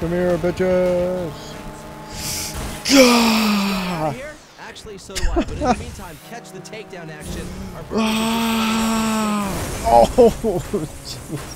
Come here, bitches. Gah! Actually, so do I. But in the meantime, catch the takedown action. Oh, Jesus.